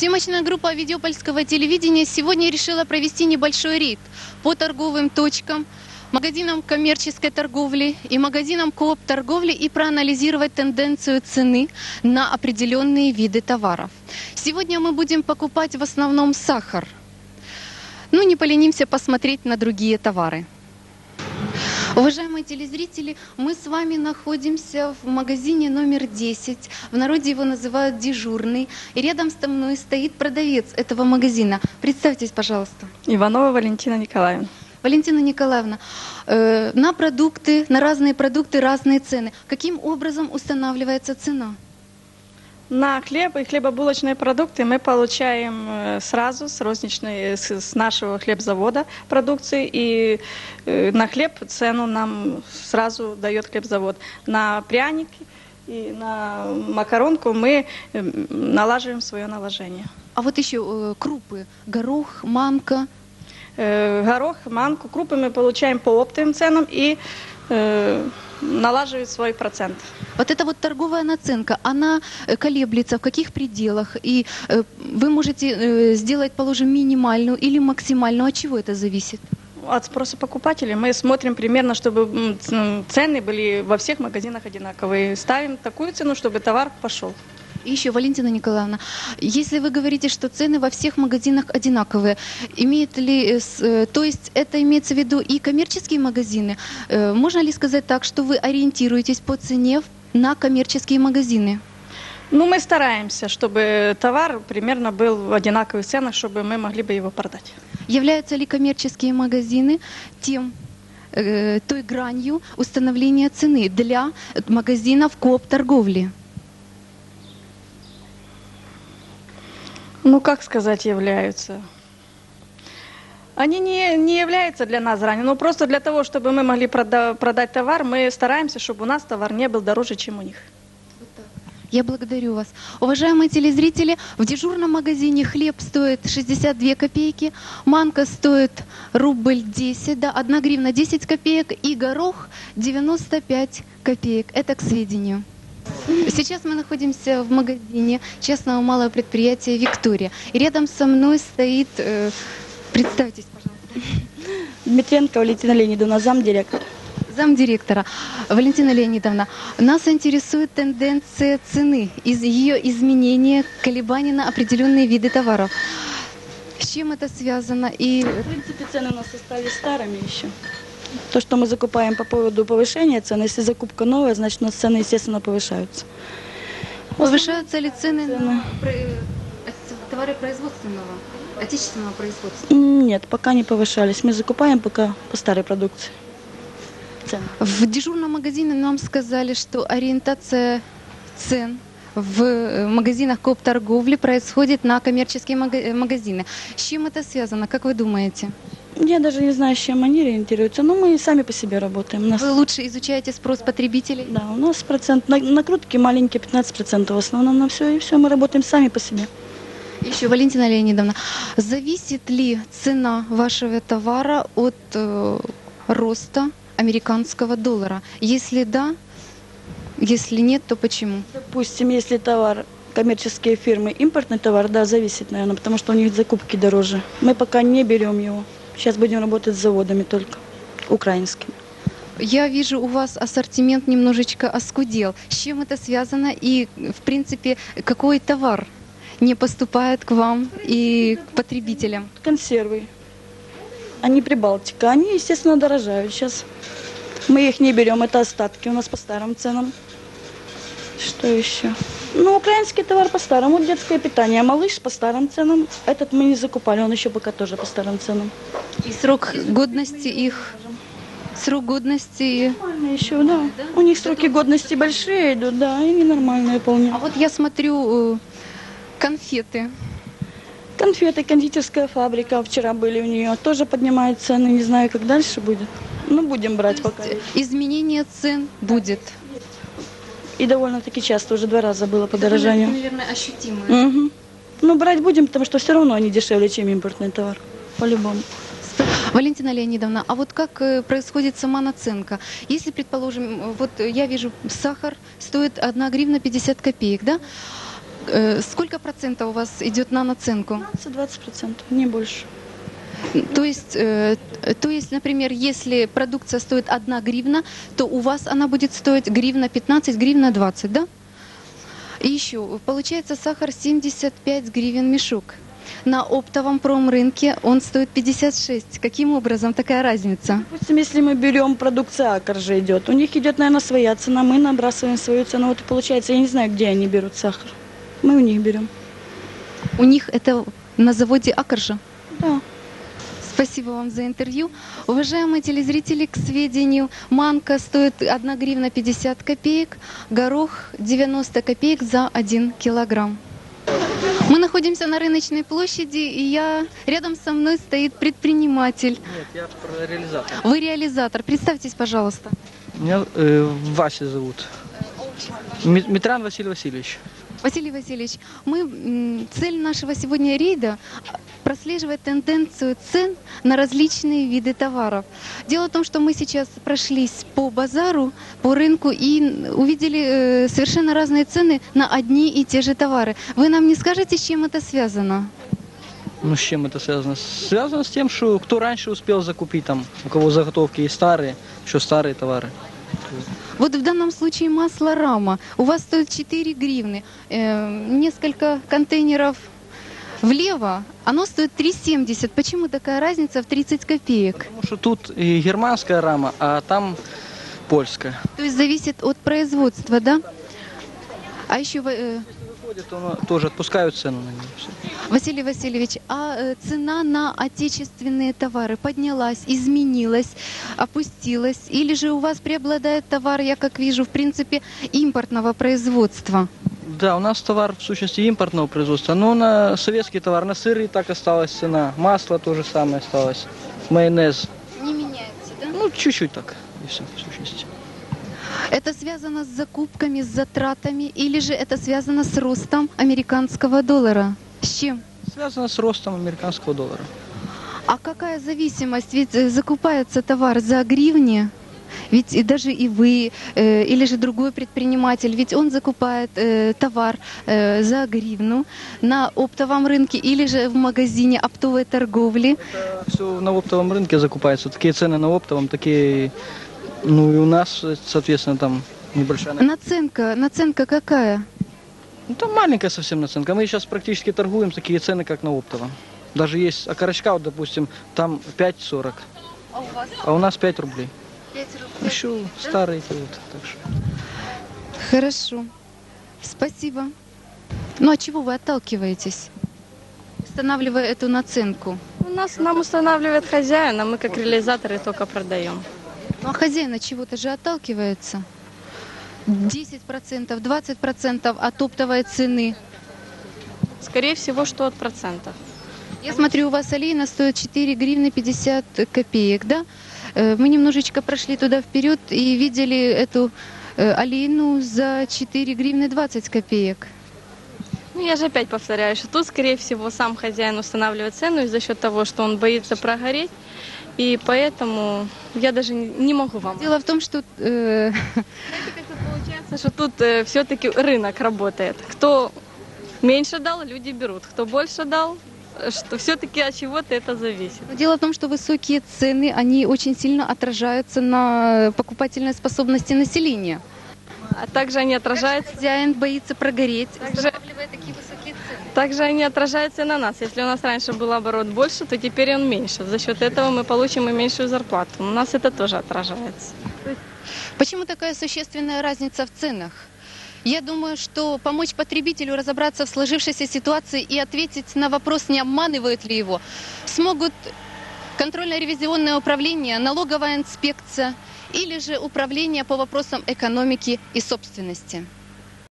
Съемочная группа Видеопольского телевидения сегодня решила провести небольшой рейд по торговым точкам, магазинам коммерческой торговли и магазинам кооп-торговли и проанализировать тенденцию цены на определенные виды товаров. Сегодня мы будем покупать в основном сахар. Ну, не поленимся посмотреть на другие товары. Уважаемые телезрители, мы с вами находимся в магазине номер 10. В народе его называют дежурный. И рядом со мной стоит продавец этого магазина. Представьтесь, пожалуйста. Иванова Валентина Николаевна. Валентина Николаевна, на разные продукты разные цены. Каким образом устанавливается цена? На хлеб и хлебобулочные продукты мы получаем сразу с нашего хлебзавода продукции, и на хлеб цену нам сразу дает хлебзавод. На пряники и на макаронку мы налаживаем свое наложение. А вот еще крупы, горох, манка. Горох, манку, крупы мы получаем по оптовым ценам и налаживают свой процент. Вот эта вот торговая наценка, она колеблется в каких пределах? И вы можете сделать, положим, минимальную или максимальную. От чего это зависит? От спроса покупателей. Мы смотрим примерно, чтобы цены были во всех магазинах одинаковые. Ставим такую цену, чтобы товар пошел. И еще, Валентина Николаевна, если вы говорите, что цены во всех магазинах одинаковые, это имеется в виду и коммерческие магазины? Можно ли сказать так, что вы ориентируетесь по цене на коммерческие магазины? Ну, мы стараемся, чтобы товар примерно был в одинаковых ценах, чтобы мы могли бы его продать. Являются ли коммерческие магазины той гранью установления цены для магазинов кооп-торговли? Ну, как сказать, являются. Они не являются для нас ранее, но просто для того, чтобы мы могли продать товар, мы стараемся, чтобы у нас товар не был дороже, чем у них. Я благодарю вас. Уважаемые телезрители, в дежурном магазине хлеб стоит 62 копейки, манка стоит рубль 10, да, 1 гривна 10 копеек и горох 95 копеек. Это к сведению. Сейчас мы находимся в магазине частного малого предприятия «Виктория». И рядом со мной стоит, представьтесь, пожалуйста. Дмитренко Валентина Леонидовна, замдиректор. Замдиректора. Валентина Леонидовна, нас интересует тенденция цены, ее изменения, колебания на определенные виды товаров. С чем это связано? И... В принципе, цены у нас стали старыми еще. То, что мы закупаем по поводу повышения цен, если закупка новая, значит у нас цены, естественно, повышаются. Повышаются ли цены на товары производственного, отечественного производства? Нет, пока не повышались. Мы закупаем пока по старой продукции. Цены. В дежурном магазине нам сказали, что ориентация цен в магазинах кооп-торговли происходит на коммерческие магазины. С чем это связано, как вы думаете? Я даже не знаю, с чем они ориентируются, но мы и сами по себе работаем. Вы лучше изучаете спрос потребителей? Да, у нас процент накрутки маленькие, 15% в основном на все, и все, мы работаем сами по себе. Еще, Валентина Леонидовна, зависит ли цена вашего товара от роста американского доллара? Если да, если нет, то почему? Допустим, если товар... Коммерческие фирмы, импортный товар, да, зависит, наверное, потому что у них закупки дороже. Мы пока не берем его. Сейчас будем работать с заводами только, украинскими. Я вижу, у вас ассортимент немножечко оскудел. С чем это связано и, в принципе, какой товар не поступает к вам и к потребителям? Консервы. Они Прибалтика. Они, естественно, дорожают сейчас. Мы их не берем, это остатки у нас по старым ценам. Что еще? Ну, украинский товар по-старому, детское питание, малыш по старым ценам. Этот мы не закупали, он еще пока тоже по старым ценам. И срок годности их? Срок годности? Нормально еще, да. Да? У них сроки годности большие идут, да, и ненормальные вполне. А вот я смотрю конфеты. Конфеты, кондитерская фабрика, вчера были у нее, тоже поднимают цены, не знаю, как дальше будет. Ну, будем брать пока. Изменение цен будет. И довольно-таки часто, уже 2 раза было подорожание. Это, наверное, ощутимое. Угу. Ну, брать будем, потому что все равно они дешевле, чем импортный товар. По-любому. Валентина Леонидовна, а вот как происходит сама наценка? Если, предположим, вот я вижу, сахар стоит 1 гривна 50 копеек, да? Сколько процентов у вас идет на наценку? 15-20%, не больше. То есть, например, если продукция стоит 1 гривна, то у вас она будет стоить гривна 15, гривна 20, да? И еще, получается, сахар 75 гривен мешок. На оптовом промрынке он стоит 56. Каким образом такая разница? Допустим, если мы берем продукцию, акр же идет. У них идет, наверное, своя цена, мы набрасываем свою цену. Вот и получается, я не знаю, где они берут сахар. Мы у них берем. У них это на заводе Акржа? Да. Спасибо вам за интервью. Уважаемые телезрители, к сведению, манка стоит 1 гривна 50 копеек, горох 90 копеек за 1 килограмм. Мы находимся на рыночной площади, и рядом со мной стоит предприниматель. Нет, я реализатор. Вы реализатор. Представьтесь, пожалуйста. Меня Вася зовут. Митран Василий Васильевич. Василий Васильевич, цель нашего сегодня рейда прослеживает тенденцию цен на различные виды товаров. Дело в том, что мы сейчас прошлись по базару, по рынку и увидели совершенно разные цены на одни и те же товары. Вы нам не скажете, с чем это связано? Ну, с чем это связано? Связано с тем, что кто раньше успел закупить, там, у кого заготовки есть старые, еще старые товары. Вот в данном случае масло рама. У вас стоит 4 гривны. Несколько контейнеров влево, оно стоит 3,70. Почему такая разница в 30 копеек? Потому что тут и германская рама, а там польская. То есть зависит от производства, да? А еще... То тоже отпускают цену на них. Василий Васильевич, а цена на отечественные товары поднялась, изменилась, опустилась? Или же у вас преобладает товар, я как вижу, в принципе, импортного производства? Да, у нас товар в сущности импортного производства, но на советский товар, на сыр и так осталась цена, масло то же самое осталось, майонез. Не меняется, да? Ну, чуть-чуть так, и все, в сущности. Это связано с закупками, с затратами, или же это связано с ростом американского доллара? С чем? Связано с ростом американского доллара. А какая зависимость? Ведь закупается товар за гривни, ведь и даже и вы, или же другой предприниматель, ведь он закупает товар за гривну на оптовом рынке или же в магазине оптовой торговли. Это все на оптовом рынке закупается, такие цены на оптовом, такие... Ну и у нас, соответственно, там небольшая... Наценка какая? Ну там маленькая совсем наценка. Мы сейчас практически торгуем такие цены, как на оптовом. Даже есть окорочка, вот, допустим, там 5,40. А у вас? А у нас 5 рублей. 5 рублей. Еще да? Старые. Вот, так что. Хорошо. Спасибо. Ну а чего вы отталкиваетесь, устанавливая эту наценку? Нам устанавливает хозяин, а мы как реализаторы только продаем. Ну а хозяин от чего-то же отталкивается? 10%, 20% от оптовой цены? Скорее всего, что от процентов. Я смотрю, у вас олейна стоит 4 гривны 50 копеек, да? Мы немножечко прошли туда вперед и видели эту олейну за 4 гривны 20 копеек. Ну, я же опять повторяю, что тут, скорее всего, сам хозяин устанавливает цену из-за счет того, что он боится прогореть. И поэтому я даже не могу вам. Дело в том, что знаете, как получается, что тут все-таки рынок работает. Кто меньше дал, люди берут. Кто больше дал, что все-таки от чего-то это зависит. Дело в том, что высокие цены, они очень сильно отражаются на покупательной способности населения. А также они отражаются... Хозяин боится прогореть, устанавливая такие высокие цены. Также они отражаются и на нас. Если у нас раньше был оборот больше, то теперь он меньше. За счет этого мы получим и меньшую зарплату. У нас это тоже отражается. Почему такая существенная разница в ценах? Я думаю, что помочь потребителю разобраться в сложившейся ситуации и ответить на вопрос, не обманывают ли его, смогут контрольно-ревизионное управление, налоговая инспекция, или же управление по вопросам экономики и собственности.